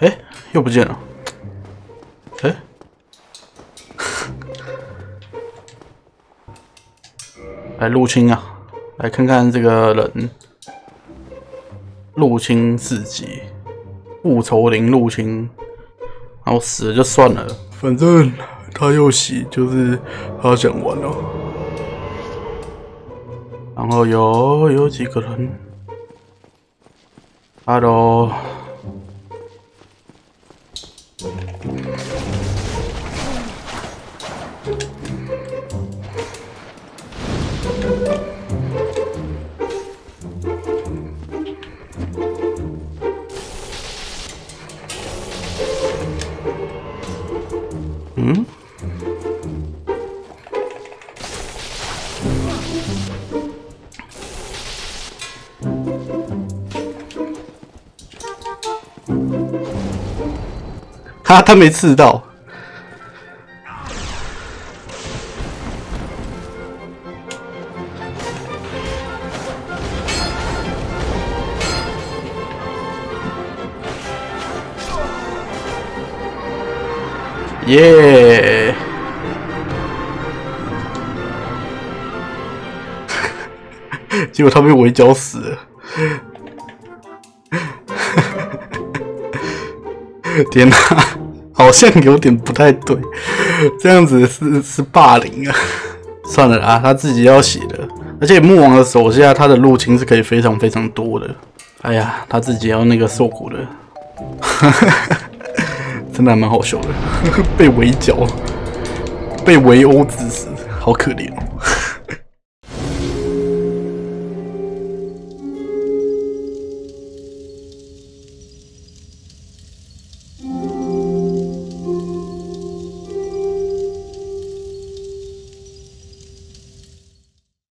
哎，又不见了。哎，来入侵啊！来看看这个人。入侵自己，复仇灵入侵，然后死了就算了，反正他又洗，就是他想玩了。然后有几个人 ，Hello。 嗯，哈，他没刺到。耶！ 结果他被围剿死了。天哪，好像有点不太对，这样子是霸凌啊！算了啦，他自己要洗的，而且木王的手下他的入侵是可以非常非常多的。哎呀，他自己要那个受苦的。真的还蛮好笑的，被围剿，被围殴致死，好可怜哦。